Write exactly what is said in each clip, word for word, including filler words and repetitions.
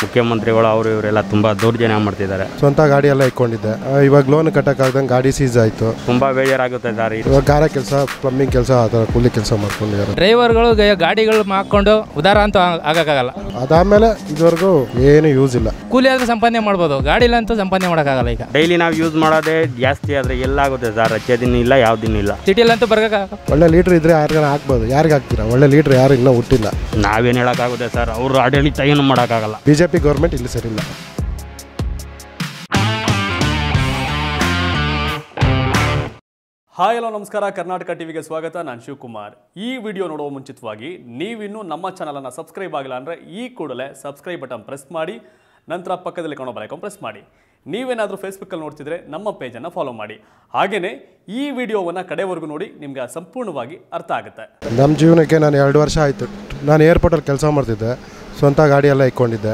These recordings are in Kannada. ಮುಖ್ಯಮಂತ್ರಿಗಳು ಅವರು ಇವರೆಲ್ಲ ತುಂಬಾ ದೌರ್ಜನ್ಯ ಮಾಡ್ತಿದ್ದಾರೆ. ಸ್ವಂತ ಗಾಡಿ ಎಲ್ಲ ಇಟ್ಕೊಂಡಿದ್ದೆ, ಇವಾಗ ಲೋನ್ ಕಟ್ಟಕಾಗದಂಗ ಗಾಡಿ ಸೀಜ್ ಆಯ್ತು. ತುಂಬಾ ಬೇಜಾರಾಗುತ್ತೆ ಸರ್. ಇವಾಗ ಗಾರ ಕೆಲಸ, ಪ್ಲಂಬಿಂಗ್ ಕೆಲಸ, ಆತರ ಕೂಲಿ ಕೆಲಸ ಮಾಡ್ಕೊಂಡಿದ್ದಾರೆ. ಡ್ರೈವರ್ಗಳು ಗಾಡಿಗಳು ಹಾಕೊಂಡು ಉದಾರ ಅಂತ ಆಗಕಾಗಲ್ಲ. ಅದಾದ್ಮೇಲೆ ಇದುವರೆಗೂ ಏನು ಯೂಸ್ ಇಲ್ಲ. ಕೂಲಿ ಆದ್ರೆ ಸಂಪಾದನೆ ಮಾಡಬಹುದು, ಗಾಡಿಲಂತೂ ಸಂಪಾದನೆ ಮಾಡಕಾಗಲ್ಲ. ಈಗ ಡೈಲಿ ನಾವು ಯೂಸ್ ಮಾಡೋದೇ ಜಾಸ್ತಿ ಆದ್ರೆ ಎಲ್ಲಾಗುತ್ತೆ ಸರ್? ರಜೆ ದಿನ ಇಲ್ಲ, ಯಾವ ದಿನ ಇಲ್ಲ. ಸಿಟಿಲಂತೂ ಬರಕಾಗಲ್ಲ. ಒಳ್ಳೆ ಲೀಟರ್ ಇದ್ರೆ ಯಾರಿಗಾನ ಹಾಕ್ಬಹುದು, ಯಾರಿಗೆ ಹಾಕ್ತೀರಾ? ಒಳ್ಳೆ ಲೀಟರ್ ಯಾರು ಇನ್ನೂ ಹುಟ್ಟಿಲ್ಲ. ನಾವೇನ್ ಹೇಳಕಾಗುತ್ತೆ ಸರ್? ಅವರು ಆಡಳಿತ ಏನು ಮಾಡಕಾಗಲ್ಲ. ಬಿಜೆಪಿ ಗೌರ್ಮೆಂಟ್ ಇಲ್ಲಿ ಸರಿಯಿಲ್ಲ. ಹಾಯ್, ಹಲೋ, ನಮಸ್ಕಾರ. ಕರ್ನಾಟಕ ಟಿವಿಗೆ ಸ್ವಾಗತ. ನಾನು ಶಿವಕುಮಾರ್. ಈ ವಿಡಿಯೋ ನೋಡುವ ಮುಂಚಿತವಾಗಿ ನೀವಿನ್ನೂ ನಮ್ಮ ಚಾನಲನ್ನು ಸಬ್ಸ್ಕ್ರೈಬ್ ಆಗಿಲ್ಲ ಅಂದರೆ ಈ ಕೂಡಲೇ ಸಬ್ಸ್ಕ್ರೈಬ್ ಬಟನ್ ಪ್ರೆಸ್ ಮಾಡಿ, ನಂತರ ಪಕ್ಕದಲ್ಲಿ ಕಾಣೋ ಬೆಲ್ ಐಕಾನ್ ಪ್ರೆಸ್ ಮಾಡಿ. ನೀವೇನಾದರೂ ಫೇಸ್ಬುಕ್ಕಲ್ಲಿ ನೋಡ್ತಿದ್ರೆ ನಮ್ಮ ಪೇಜನ್ನು ಫಾಲೋ ಮಾಡಿ. ಹಾಗೆಯೇ ಈ ವಿಡಿಯೋವನ್ನು ಕಡೆವರೆಗೂ ನೋಡಿ, ನಿಮ್ಗೆ ಸಂಪೂರ್ಣವಾಗಿ ಅರ್ಥ ಆಗುತ್ತೆ. ನಮ್ಮ ಜೀವನಕ್ಕೆ ನಾನು ಎರಡು ವರ್ಷ ಆಯಿತು. ನಾನು ಏರ್ಪೋರ್ಟಲ್ಲಿ ಕೆಲಸ ಮಾಡ್ತಿದ್ದೆ, ಸ್ವಂತ ಗಾಡಿ ಎಲ್ಲ ಇಟ್ಕೊಂಡಿದ್ದೆ.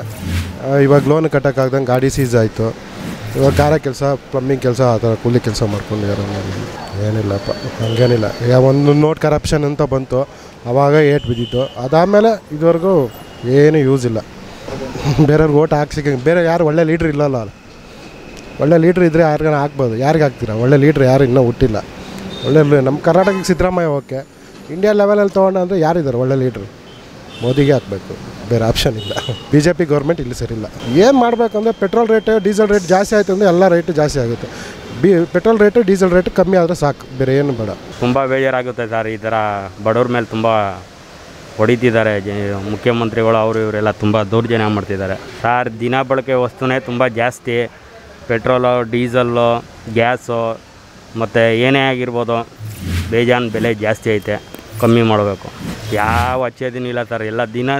ಇವಾಗ ಲೋನ್ ಕಟ್ಟೋಕ್ಕಾಗ್ದಂಗೆ ಗಾಡಿ ಸೀಜ್ ಆಯಿತು. ಇವಾಗ ಗಾರ ಕೆಲಸ, ಪ್ಲಂಬಿಂಗ್ ಕೆಲಸ, ಆ ಥರ ಕೂಲಿ ಕೆಲಸ ಮಾಡ್ಕೊಂಡಿದ್ದಾರೆ. ಏನಿಲ್ಲಪ್ಪ, ಹಂಗೇನಿಲ್ಲ. ಈಗ ಒಂದು ನೋಟ್ ಕರಪ್ಷನ್ ಅಂತ ಬಂತು, ಆವಾಗ ಏಟ್ ಬಿದ್ದಿತ್ತು. ಅದಾದಮೇಲೆ ಇದುವರೆಗೂ ಏನು ಯೂಸ್ ಇಲ್ಲ. ಬೇರೆಯವ್ರಿಗೆ ಓಟ್ ಹಾಕ್ಸಿಕ ಬೇರೆ ಯಾರು ಒಳ್ಳೆ ಲೀಡ್ರ್ ಇಲ್ಲಲ್ಲ. ಒಳ್ಳೆ ಲೀಡ್ರ್ ಇದ್ದರೆ ಯಾರಿಗಾನ ಹಾಕ್ಬೋದು, ಯಾರಿಗೆ ಹಾಕ್ತೀರಾ? ಒಳ್ಳೆ ಲೀಡ್ರ್ ಯಾರು ಇನ್ನೂ ಹುಟ್ಟಿಲ್ಲ. ಒಳ್ಳೆ ನಮ್ಮ ಕರ್ನಾಟಕಕ್ಕೆ ಸಿದ್ದರಾಮಯ್ಯ ಓಕೆ, ಇಂಡಿಯಾ ಲೆವೆಲಲ್ಲಿ ತೊಗೊಂಡು ಅಂದರೆ ಯಾರಿದ್ದಾರೆ ಒಳ್ಳೆ ಲೀಡ್ರು? ಮೋದಿಗೆ ಹಾಕಬೇಕು, ಬೇರೆ ಆಪ್ಷನ್ ಇಲ್ಲ. ಬಿ ಜೆ ಪಿ ಗೌರ್ಮೆಂಟ್ ಇಲ್ಲಿ ಸರಿಯಿಲ್ಲ. ಏನು ಮಾಡಬೇಕಂದ್ರೆ ಪೆಟ್ರೋಲ್ ರೇಟ್, ಡೀಸೆಲ್ ರೇಟ್ ಜಾಸ್ತಿ ಆಯಿತು ಅಂದರೆ ಎಲ್ಲ ರೇಟು ಜಾಸ್ತಿ ಆಗುತ್ತೆ. ಬಿ ಪೆಟ್ರೋಲ್ ರೇಟು, ಡೀಸೆಲ್ ರೇಟ್ ಕಮ್ಮಿ ಆದರೆ ಸಾಕು, ಬೇರೆ ಏನು ಬೇಡ. ತುಂಬ ಬೇಜಾರಾಗುತ್ತೆ ಸರ್. ಈ ಥರ ಬಡವ್ರ ಮೇಲೆ ತುಂಬ ಹೊಡಿತಿದ್ದಾರೆ. ಮುಖ್ಯಮಂತ್ರಿಗಳು ಅವರು ಇವರೆಲ್ಲ ತುಂಬ ದೌರ್ಜನ್ಯ ಮಾಡ್ತಿದ್ದಾರೆ ಸರ್. ದಿನ ಬಳಕೆ ವಸ್ತುನೇ ತುಂಬ ಜಾಸ್ತಿ, ಪೆಟ್ರೋಲು, ಡೀಸಲ್ಲು, ಗ್ಯಾಸು ಮತ್ತು ಏನೇ ಆಗಿರ್ಬೋದು, ಬೇಜಾನ್ ಬೆಲೆ ಜಾಸ್ತಿ ಐತೆ. ಕಮ್ಮಿ ಮಾಡಬೇಕು. ಯಾವ ಅಚ್ಚೆ ದಿನ ಇಲ್ಲ ಸರ್. ಎಲ್ಲ ದಿನ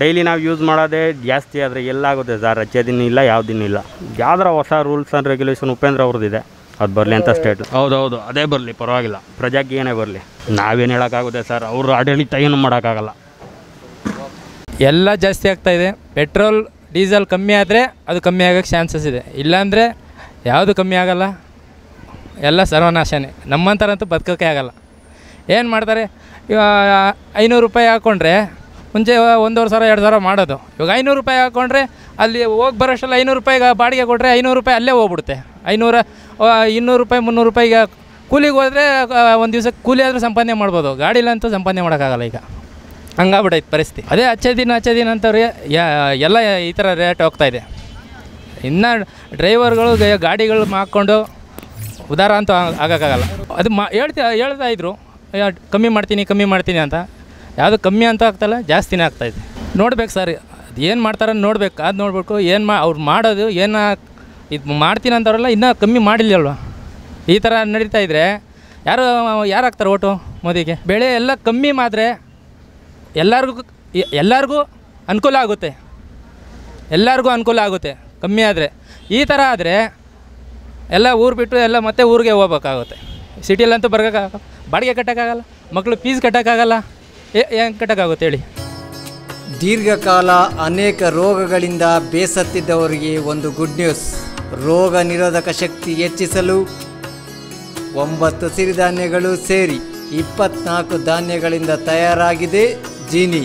ಡೈಲಿ ನಾವು ಯೂಸ್ ಮಾಡೋದೇ ಜಾಸ್ತಿ ಆದರೆ ಎಲ್ಲಾಗುತ್ತೆ ಸರ್? ಅಚ್ಚೆ ದಿನ ಇಲ್ಲ, ಯಾವ ದಿನ ಇಲ್ಲ. ಯಾವ್ದಾರ ಹೊಸ ರೂಲ್ಸ್ ಆ್ಯಂಡ್ ರೆಗ್ಯುಲೇಷನ್ ಉಪೇಂದ್ರ ಅವ್ರದ್ದಿದೆ, ಅದು ಬರಲಿ ಅಂತ ಸ್ಟೇಟ್. ಹೌದೌದು, ಅದೇ ಬರಲಿ, ಪರವಾಗಿಲ್ಲ. ಪ್ರಜಾಕ್ಕೆ ಏನೇ ಬರಲಿ, ನಾವೇನು ಹೇಳೋಕ್ಕಾಗುತ್ತೆ ಸರ್? ಅವರು ಆಡಳಿತ ಏನು ಮಾಡೋಕ್ಕಾಗಲ್ಲ. ಎಲ್ಲ ಜಾಸ್ತಿ ಆಗ್ತಾಯಿದೆ. ಪೆಟ್ರೋಲ್, ಡೀಸೆಲ್ ಕಮ್ಮಿ ಆದರೆ ಅದು ಕಮ್ಮಿ ಆಗೋಕ್ಕೆ ಚಾನ್ಸಸ್ ಇದೆ. ಇಲ್ಲಾಂದರೆ ಯಾವುದು ಕಮ್ಮಿ ಆಗೋಲ್ಲ, ಎಲ್ಲ ಸರ್ವನಾಶನೇ. ನಮ್ಮಂಥರಂತೂ ಬದುಕೋಕ್ಕೆ ಆಗೋಲ್ಲ. ಏನು ಮಾಡ್ತಾರೆ? ಇವಾಗ ಐನೂರು ರೂಪಾಯಿ ಹಾಕ್ಕೊಂಡ್ರೆ ಮುಂಚೆ ಒಂದೂವರೆ ಸಾವಿರ ಎರಡು ಸಾವಿರ ಮಾಡೋದು. ಇವಾಗ ಐನೂರು ರೂಪಾಯಿ ಹಾಕ್ಕೊಂಡ್ರೆ ಅಲ್ಲಿ ಹೋಗಿ ಬರೋಷ್ಟೆಲ್ಲ ಐನೂರು ರೂಪಾಯಿಗೆ ಬಾಡಿಗೆ ಕೊಟ್ಟರೆ ಐನೂರು ರೂಪಾಯಿ ಅಲ್ಲೇ ಹೋಗ್ಬಿಡುತ್ತೆ. ಐನೂರ ಇನ್ನೂರು ರೂಪಾಯಿ ಮುನ್ನೂರು ರೂಪಾಯಿಗೆ ಕೂಲಿಗೆ ಹೋದರೆ ಒಂದು ದಿವಸಕ್ಕೆ ಕೂಲಿ ಆದರೂ ಸಂಪಾದನೆ ಮಾಡ್ಬೋದು. ಗಾಡಿಲಂತೂ ಸಂಪಾದನೆ ಮಾಡೋಕ್ಕಾಗಲ್ಲ. ಈಗ ಹಂಗಾಗ್ಬಿಟ್ಟೈತೆ ಪರಿಸ್ಥಿತಿ. ಅದೇ ಅಚ್ಚೆ ದಿನ ಅಚ್ಚೆ ದಿನ ಅಂತವ್ರಿಗೆ ಎಲ್ಲ ಈ ಥರ ರೇಟ್ ಹೋಗ್ತಾಯಿದೆ. ಇನ್ನು ಡ್ರೈವರ್ಗಳು ಗಾಡಿಗಳು ಹಾಕ್ಕೊಂಡು ಉದಾರ ಅಂತ ಆಗೋಕ್ಕಾಗಲ್ಲ. ಅದು ಮಾ ಹೇಳ್ತಾ ಹೇಳ್ತಾ ಇದ್ರು ಕಮ್ಮಿ ಮಾಡ್ತೀನಿ ಕಮ್ಮಿ ಮಾಡ್ತೀನಿ ಅಂತ. ಯಾವುದು ಕಮ್ಮಿ ಅಂತ ಆಗ್ತಾಯಿಲ್ಲ, ಜಾಸ್ತಿನೇ ಆಗ್ತಾಯಿದೆ. ನೋಡ್ಬೇಕು ಸರ್, ಅದು ಏನು ಮಾಡ್ತಾರ ನೋಡ್ಬೇಕು. ಅದು ನೋಡ್ಬೇಕು ಏನು ಮಾ ಅವ್ರು ಮಾಡೋದು ಏನು. ಇದು ಮಾಡ್ತೀನಿ ಅಂತವ್ರಲ್ಲ, ಇನ್ನೂ ಕಮ್ಮಿ ಮಾಡಿಲ್ಲಲ್ವ? ಈ ಥರ ನಡೀತಾ ಇದ್ದರೆ ಯಾರು ಯಾರು ಹಾಕ್ತಾರೆ ಓಟು ಮೋದಿಗೆ? ಬೆಳೆ ಎಲ್ಲ ಕಮ್ಮಿ ಮಾತ್ರ ಎಲ್ಲರಿಗೂ ಎಲ್ಲರಿಗೂ ಅನುಕೂಲ ಆಗುತ್ತೆ. ಎಲ್ಲರಿಗೂ ಅನುಕೂಲ ಆಗುತ್ತೆ ಕಮ್ಮಿ ಆದರೆ. ಈ ಥರ ಆದರೆ ಎಲ್ಲ ಊರು ಬಿಟ್ಟು ಎಲ್ಲ ಮತ್ತೆ ಊರಿಗೆ ಹೋಗ್ಬೇಕಾಗುತ್ತೆ. ಸಿಟಿಯಲ್ಲಂತೂ ಬರೋಕ್ಕಾಗಲ್ಲ, ಬಾಡಿಗೆ ಕಟ್ಟೋಕ್ಕಾಗಲ್ಲ, ಮಕ್ಕಳು ಫೀಸ್ ಕಟ್ಟೋಕ್ಕಾಗಲ್ಲ. ಏನು ಕಟ್ಟೋಕ್ಕಾಗುತ್ತೆ ಹೇಳಿ? ದೀರ್ಘಕಾಲ ಅನೇಕ ರೋಗಗಳಿಂದ ಬೇಸತ್ತಿದ್ದವರಿಗೆ ಒಂದು ಗುಡ್ ನ್ಯೂಸ್. ರೋಗ ನಿರೋಧಕ ಶಕ್ತಿ ಹೆಚ್ಚಿಸಲು ಒಂಬತ್ತು ಸಿರಿಧಾನ್ಯಗಳು ಸೇರಿ ಇಪ್ಪತ್ನಾಲ್ಕು ಧಾನ್ಯಗಳಿಂದ ತಯಾರಾಗಿದೆ ಜೀನಿ.